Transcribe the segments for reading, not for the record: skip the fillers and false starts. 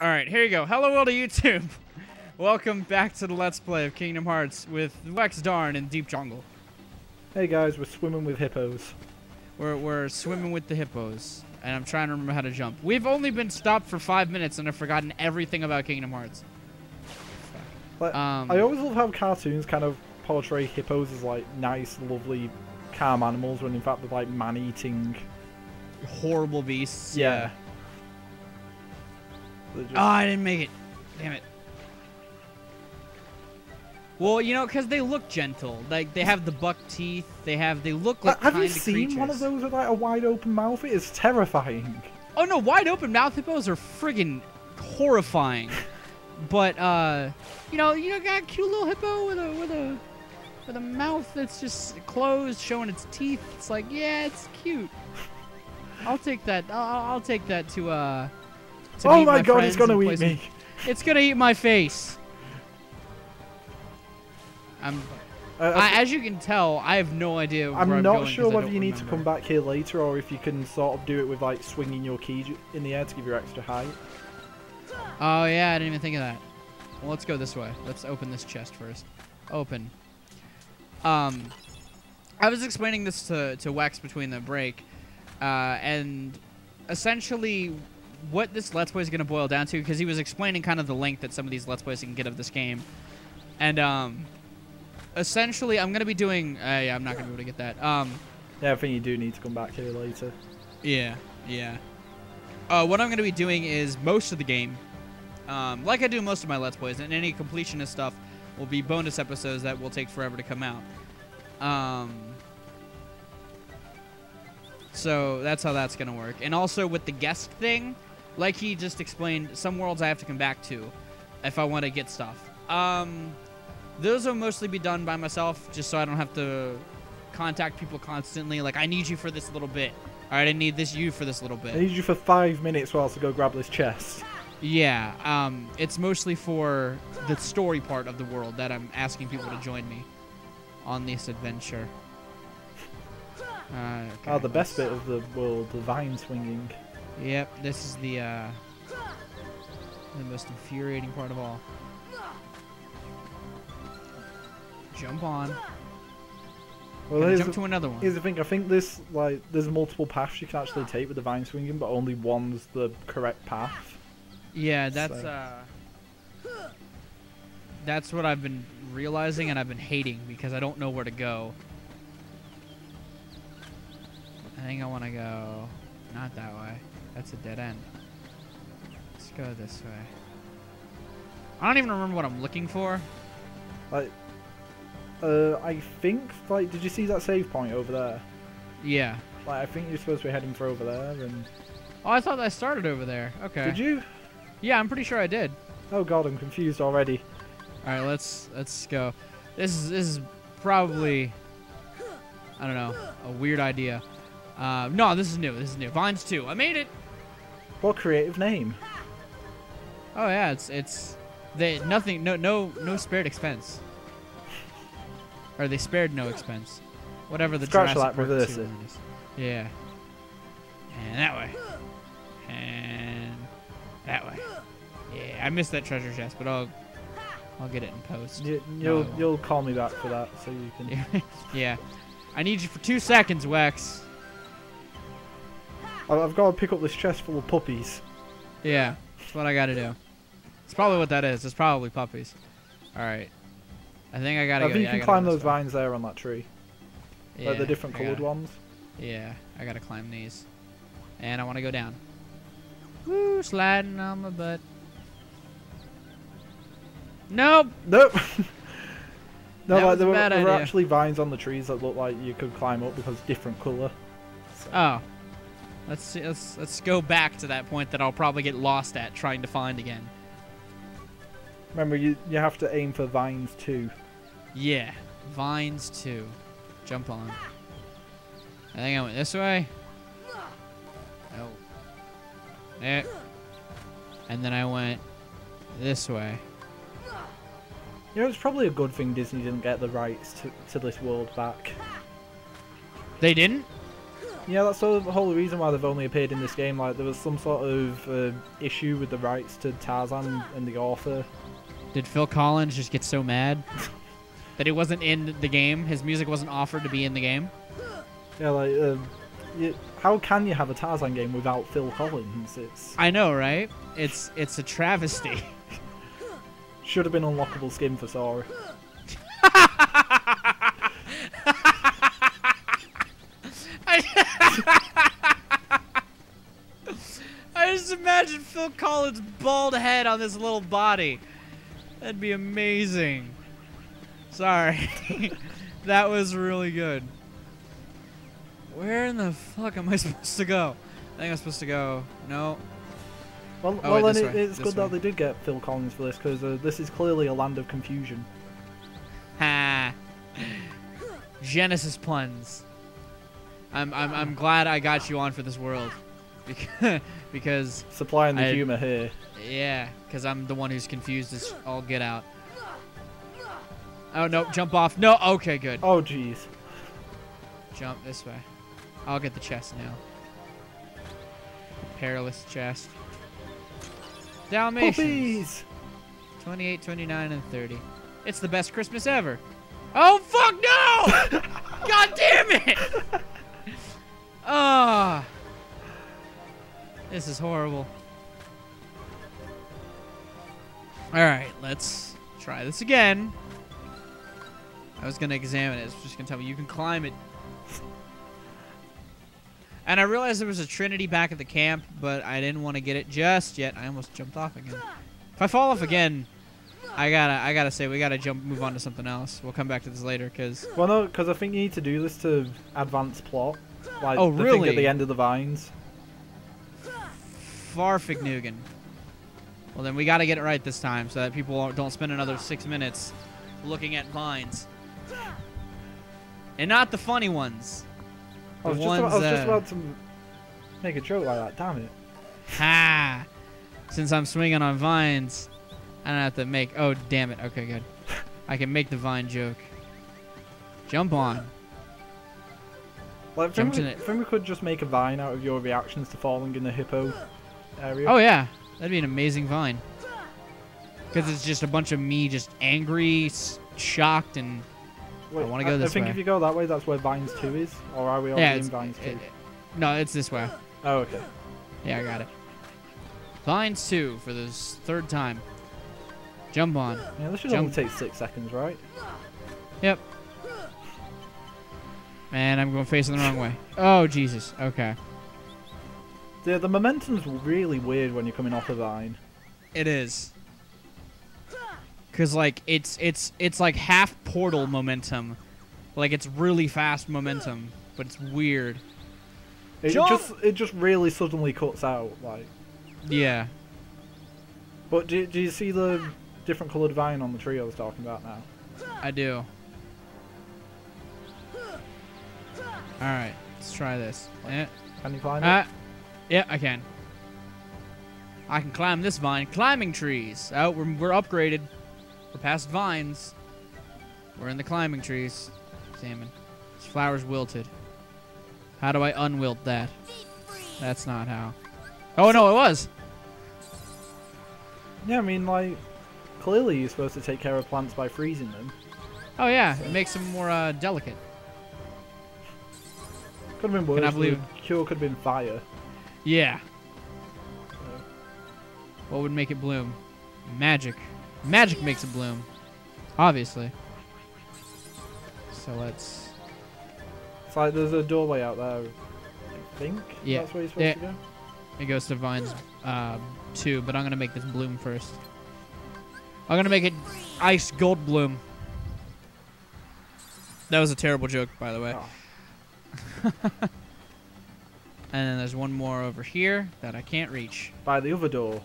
Alright, here you go. Hello world of YouTube. Welcome back to the Let's Play of Kingdom Hearts with Wexdarn and Deep Jungle. Hey guys, we're swimming with hippos. We're swimming with the hippos. And I'm trying to remember how to jump. We've only been stopped for 5 minutes and I've forgotten everything about Kingdom Hearts. Like, I always love how cartoons kind of portray hippos as like nice, lovely, calm animals when in fact they're like man-eating horrible beasts. Yeah. Just... Oh, I didn't make it. Damn it. Well, you know, because they look gentle. Like, they have the buck teeth. They look like kind of creatures. Have you seen one of those with, like, a wide-open mouth? It is terrifying. Oh, no, wide-open mouth hippos are friggin' horrifying. But, you know, got a cute little hippo with a mouth that's just closed, showing its teeth. It's like, yeah, it's cute. I'll take that. I'll take that to, oh my god, it's gonna eat me. It's gonna eat my face. As you can tell, I have no idea where I'm not sure whether you need to come back here later or if you can sort of do it with like swinging your key in the air to give you extra height. Oh yeah, I didn't even think of that. Well, let's go this way. Let's open this chest first. Open. I was explaining this to Wex between the break, and essentially what this Let's Play is going to boil down to, because he was explaining kind of the length that some of these Let's Plays can get of this game. And, essentially, I'm going to be doing... yeah, I'm not going to be able to get that. Yeah, I think you do need to come back here later. Yeah, yeah. What I'm going to be doing is most of the game, like I do most of my Let's Plays, and any completionist stuff will be bonus episodes that will take forever to come out. So, that's how that's going to work. And also, with the guest thing... Like he just explained, some worlds I have to come back to if I want to get stuff. Those will mostly be done by myself, just so I don't have to contact people constantly. Like, I need you for this little bit. All right, I need you for this little bit. I need you for 5 minutes while I go grab this chest. Yeah, it's mostly for the story part of the world that I'm asking people to join me on this adventure. Okay, the best bit of the world, the vine swinging. Yep, this is the most infuriating part of all. Jump on. Well, jump to another one. Here's the thing. I think this, like, there's multiple paths you can actually take with the vine swinging, but only one's the correct path. Yeah, that's so. That's what I've been realizing, and I've been hating because I don't know where to go. I think I want to go... Not that way. That's a dead end. Let's go this way. I don't even remember what I'm looking for. Like, I think, like, did you see that save point over there? Yeah. Like, I think you're supposed to be heading for over there, and... Oh, I thought I started over there. Okay. Did you? Yeah, I'm pretty sure I did. Oh god, I'm confused already. Alright, let's go. This is probably... I don't know, a weird idea. No, this is new. Vines 2, I made it! What creative name? Oh yeah, no spared expense. Or they spared no expense. Whatever the Jurassic Park 2 reverse it. Is. Yeah. And that way. And that way. Yeah, I missed that treasure chest, but I'll get it in post. You'll call me back for that, so you can... Yeah. I need you for 2 seconds, Wex. I've got to pick up this chest full of puppies. Yeah, that's what I got to do. It's probably what that is. It's probably puppies. All right. I think I got to go. I think you can climb those vines there on that tree. Yeah, like the different colored ones. Yeah, I got to climb these. And I want to go down. Woo, sliding on my butt. Nope. Nope. No, like there were actually vines on the trees that looked like you could climb up because different color. So. Oh. Let's see, let's go back to that point that I'll probably get lost at trying to find again. Remember, you have to aim for vines too. Yeah, vines too. Jump on. I think I went this way. Oh. There. And then I went this way. You know, it's probably a good thing Disney didn't get the rights to this world back. They didn't? Yeah, that's sort of the whole reason why they've only appeared in this game. Like, there was some sort of issue with the rights to Tarzan and the author. Did Phil Collins just get so mad that it wasn't in the game? His music wasn't offered to be in the game? Yeah, like, how can you have a Tarzan game without Phil Collins? It's... I know, right? It's a travesty. Should have been unlockable skin for Sora. I just imagine Phil Collins' bald head on this little body. That'd be amazing. Sorry. That was really good. Where in the fuck am I supposed to go? I think I'm supposed to go. No. Well, oh, well then it's good that they did get Phil Collins for this, because this is clearly a land of confusion. Ha! Genesis puns. I'm glad I got you on for this world, because supplying the humor here. Yeah, because I'm the one who's confused as all get out. Oh no! Jump off! No! Okay, good. Oh jeez. Jump this way. I'll get the chest now. Perilous chest. Dalmatians. Puppies. 28, 29, and 30. It's the best Christmas ever. Oh fuck no! God damn it! Ah, oh, this is horrible. All right, let's try this again. I was gonna examine it. It's just gonna tell me you can climb it. And I realized there was a Trinity back at the camp, but I didn't want to get it just yet. I almost jumped off again. If I fall off again, I gotta say we gotta move on to something else. We'll come back to this later, cause well, no, cause I think you need to do this to advance plot. Like, oh, really? The thing at the end of the vines. Farfignugan. Well, then we got to get it right this time so that people don't spend another 6 minutes looking at vines. And not the funny ones. I was just about to make a joke like that. Damn it. Ha! Since I'm swinging on vines, I don't have to make... Oh, damn it. Okay, good. I can make the vine joke. Jump on. Like, I think we could just make a vine out of your reactions to falling in the hippo area. Oh yeah, that'd be an amazing vine. Because it's just a bunch of me just angry, shocked, and wait, I want to go this way. I think if you go that way, that's where Vines 2 is, or are we already in Vines 2? No, it's this way. Oh, okay. Yeah, I got it. Vines 2 for the third time. Jump on. Yeah, this should only take 6 seconds, right? Yep. Man, I'm going facing the wrong way. Oh, Jesus. Okay. Yeah, the momentum's really weird when you're coming off a vine. It is. Because, like, it's like half portal momentum. Like, it's really fast momentum, but it's weird. It just really suddenly cuts out, like. Yeah. But do you see the different coloured vine on the tree I was talking about now? I do. All right, let's try this. Can you climb it? Yeah, I can. I can climb this vine. Climbing trees. Oh, we're upgraded. We're past vines. We're in the climbing trees. Salmon. This flower's wilted. How do I unwilt that? That's not how. Oh, no, it was. Yeah, I mean, like, clearly you're supposed to take care of plants by freezing them. Oh, yeah. It makes them more delicate. Could have been worse. The cure could have been fire. Yeah. What would make it bloom? Magic. Magic makes it bloom. Obviously. So let's... It's like there's a doorway out there, I think. Yeah. That's where you're supposed to go. It goes to vines too, but I'm going to make this bloom first. I'm going to make it ice gold bloom. That was a terrible joke, by the way. Oh. And then there's one more over here that I can't reach. By the other door.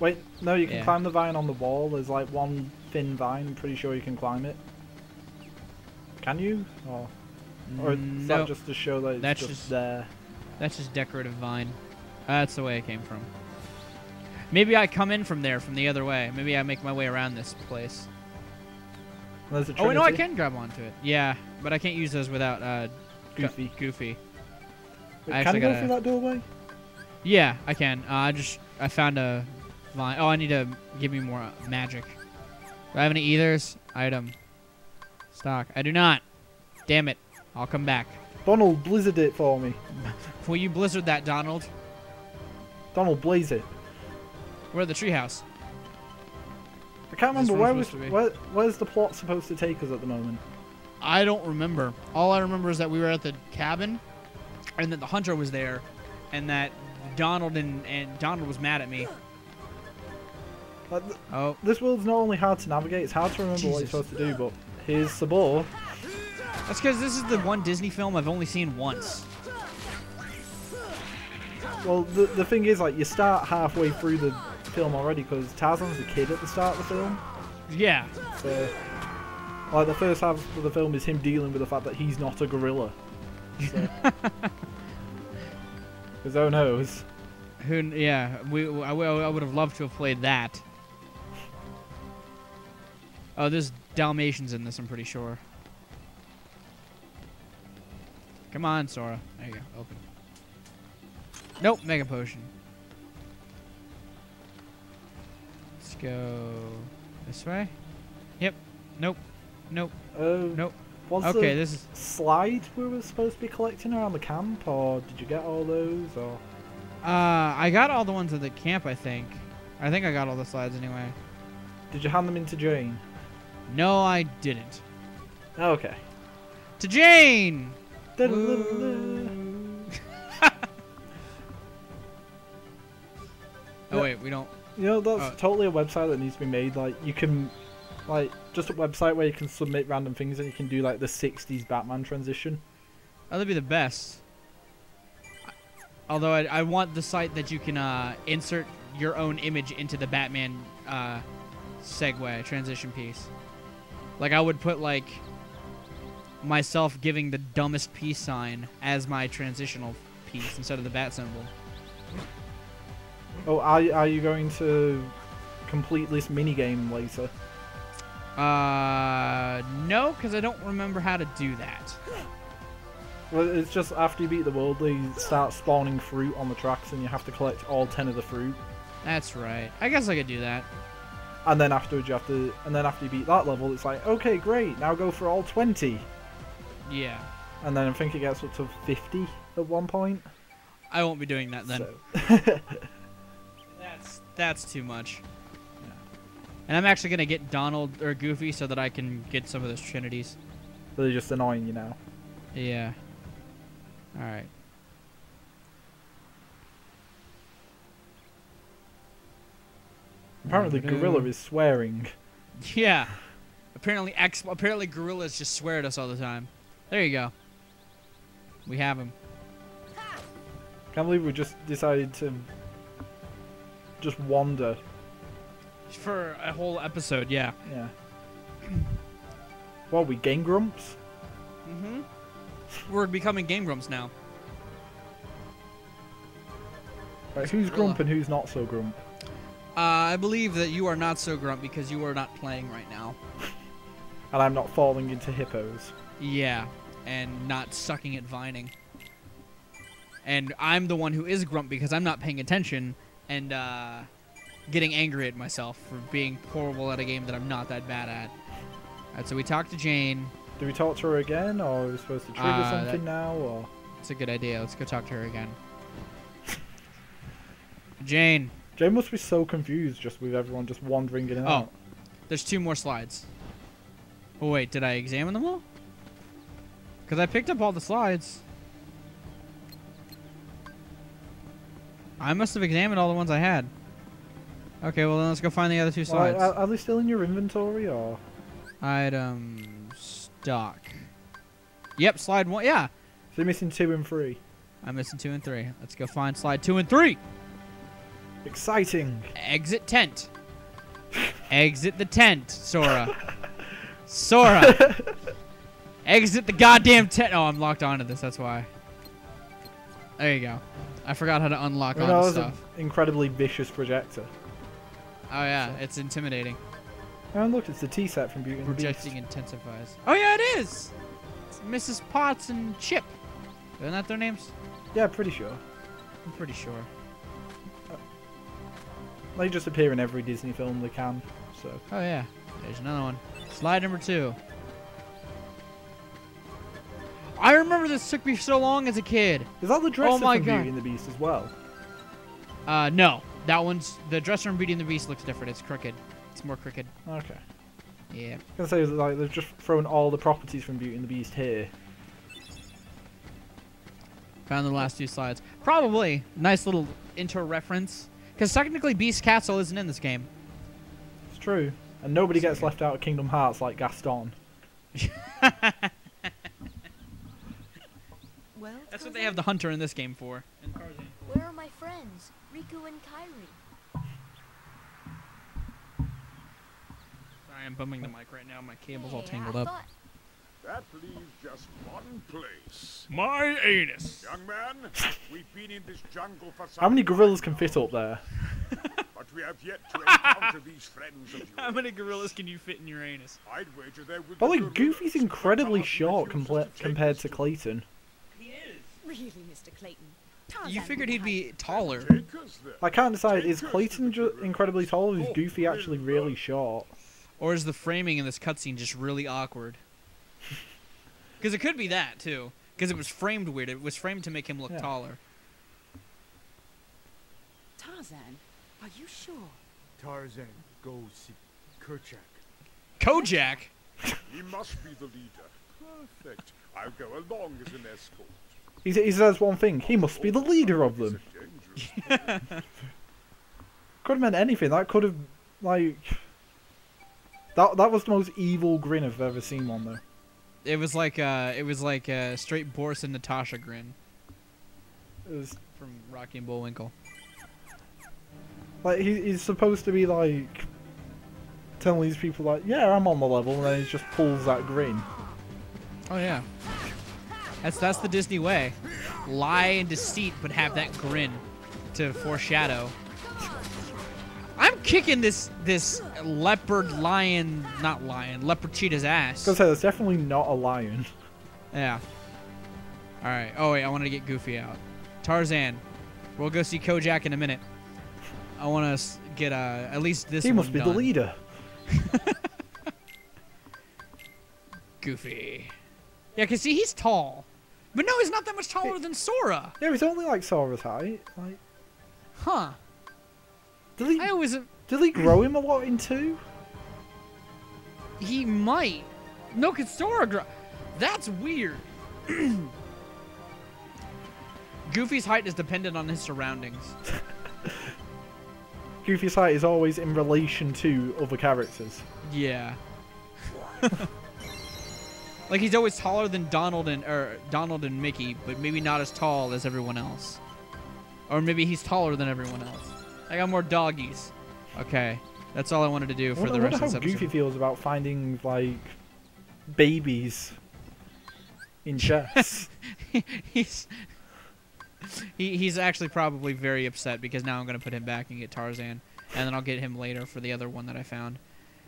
Wait, no, you can climb the vine on the wall. There's like one thin vine. I'm pretty sure you can climb it. Can you? Or is that just to show that it's just there? That's just decorative vine. That's the way it came from. Maybe I come in from there, from the other way. Maybe I make my way around this place. There's a Trinity. Oh, no, I can grab onto it. Yeah, but I can't use those without... Goofy. Wait, can you go through that doorway? Yeah, I can. I found a vine. Oh, I need to give me more magic. Do I have any ethers? Item. Stock. I do not. Damn it. I'll come back. Donald, blizzard it for me. Will you blizzard that, Donald? Donald, blaze it. We're at the treehouse. I can't remember. Where's the plot supposed to take us at the moment? I don't remember. All I remember is that we were at the cabin, and that the hunter was there, and that Donald and Donald was mad at me. This world's not only hard to navigate, it's hard to remember what you're supposed to do, but here's Sabor. That's because this is the one Disney film I've only seen once. Well, the thing is, like, you start halfway through the film already, because Tarzan's a kid at the start of the film. Yeah. So, like, the first half of the film is him dealing with the fact that he's not a gorilla. So. Because oh no, yeah, I would have loved to have played that. Oh, there's Dalmatians in this, I'm pretty sure. Come on, Sora. There you go. Open. Nope, Mega Potion. Let's go this way. Yep. Nope. Nope. Nope. Was okay, this is slide we were supposed to be collecting around the camp, or did you get all those? Or I got all the ones at the camp, I think. I think I got all the slides anyway. Did you hand them in to Jane? No, I didn't. Okay. To Jane. Oh wait, we don't. You know, that's totally a website that needs to be made. Like, you can. Like, just a website where you can submit random things and you can do, like, the 60s Batman transition. Oh, that'd be the best. Although, I want the site that you can insert your own image into the Batman segue, transition piece. Like, I would put, like, myself giving the dumbest peace sign as my transitional piece instead of the bat symbol. Oh, are you going to complete this minigame later? No, because I don't remember how to do that. Well, it's just after you beat the world, they start spawning fruit on the tracks, and you have to collect all 10 of the fruit. That's right. I guess I could do that. And then afterwards, after you beat that level, it's like, okay, great, now go for all 20. Yeah. And then I think it gets up to 50 at one point. I won't be doing that then. So. That's too much. And I'm actually going to get Donald or Goofy so that I can get some of those Trinities. So they're just annoying you now. Yeah. Alright. Apparently Gorilla is swearing. Yeah. Apparently Gorillas just swear at us all the time. There you go. We have him. Can't believe we just decided to just wander. For a whole episode, yeah. Yeah. Well, we Game Grumps? Mm-hmm. We're becoming Game Grumps now. Right, who's grump and who's not so grump? I believe that you are not so grump because you are not playing right now. And I'm not falling into hippos. Yeah, and not sucking at vining. And I'm the one who is grump because I'm not paying attention and, getting angry at myself for being horrible at a game that I'm not that bad at. Alright, so we talked to Jane. Do we talk to her again, or are we supposed to trigger something now? Or? That's a good idea. Let's go talk to her again. Jane. Jane must be so confused just with everyone just wandering in and out. There's two more slides. Oh, wait. Did I examine them all? Because I picked up all the slides. I must have examined all the ones I had. Okay, well then let's go find the other two slides. Are they still in your inventory, or? Item stock. Yep, slide one. Yeah. So you're missing 2 and 3. I'm missing 2 and 3. Let's go find slide 2 and 3. Exciting. Exit tent. Exit the tent, Sora. Sora. Exit the goddamn tent. Oh, I'm locked onto this. That's why. There you go. I forgot how to unlock onto stuff. An incredibly vicious projector. Oh yeah, so. It's intimidating. Oh look, it's the tea set from Beauty and the Beast. Projecting intensifies. Oh yeah, it is! It's Mrs. Potts and Chip. Isn't that their names? Yeah, pretty sure. I'm pretty sure. They just appear in every Disney film they can, so... Oh, yeah. There's another one. Slide number 2. I remember this took me so long as a kid. Is that the dresser from Beauty and the Beast as well? No. That one's... The dresser from Beauty and the Beast looks different. It's crooked. It's more crooked. Okay. Yeah. I was going to say, like, they've just thrown all the properties from Beauty and the Beast here. Found the last 2 slides. Probably. Nice little intro reference. Because technically Beast Castle isn't in this game. It's true. And nobody gets left out of Kingdom Hearts like Gaston. Well, that's what they have the hunter in this game for. And Tarzan. Where are my friends? Riku and Kairi. Sorry, I'm bumming the mic right now. My cable's all tangled up. That leaves just one place. My anus. Young man, we've been in this jungle for some How many gorillas can fit up there? But we have yet to encounter these friends of yours. How many gorillas can you fit in your anus? I'd wager there would be like Goofy's incredibly short compared to Clayton. He is. Really, Mr. Clayton? Tarzan, you figured he'd be taller. I can't decide, is Clayton incredibly tall or is Goofy actually really short? Or is the framing in this cutscene just really awkward? Because it could be that, too. Because it was framed weird. It was framed to make him look taller. Tarzan, are you sure? Tarzan, go see Kojak. Kojak? He must be the leader. Perfect. I'll go along as an escort. He says one thing. He must be the leader of them. Could have meant anything. That could have, like... That was the most evil grin I've ever seen on there. It was like a straight Boris and Natasha grin. It was from Rocky and Bullwinkle. Like he's supposed to be like telling these people like, yeah, I'm on the level, and then he just pulls that grin. Oh yeah, that's the Disney way: lie and deceit, but have that grin to foreshadow. I'm kicking this leopard cheetah's ass. I was gonna say, that's definitely not a lion. Yeah. All right. Oh wait, I wanted to get Goofy out. Tarzan, we'll go see Kojak in a minute. I want to get at least this. He must be done. The leader. Goofy. Yeah, cause see, he's tall, but no, he's not that much taller than Sora. Yeah, he's only like Sora's height. Like. Huh. Did they grow him a lot in 2? He might. No, because Sora grow. That's weird. Goofy's height is dependent on his surroundings. Goofy's height is always in relation to other characters. Yeah. Like he's always taller than Donald and Mickey, but maybe not as tall as everyone else. Or maybe he's taller than everyone else. I got more doggies. Okay, that's all I wanted to do for the rest of the episode. I wonder how Goofy feels about finding like babies in chests. he's actually probably very upset because now I'm gonna put him back and get Tarzan, and then I'll get him later for the other one that I found.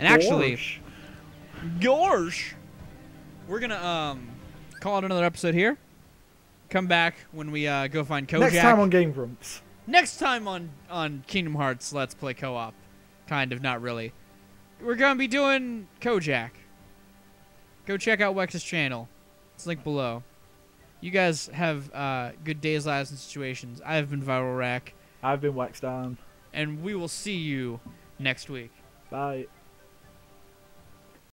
And actually, gosh, we're gonna call it another episode here. Come back when we go find Kojak. Next time on Game Grumps. Next time on Kingdom Hearts Let's Play Co-op. Kind of, not really. We're going to be doing Kojak. Go check out Wex's channel. It's linked below. You guys have good days, lives, and situations. I've been Viral Rack. I've been Wexdarn. And we will see you next week. Bye.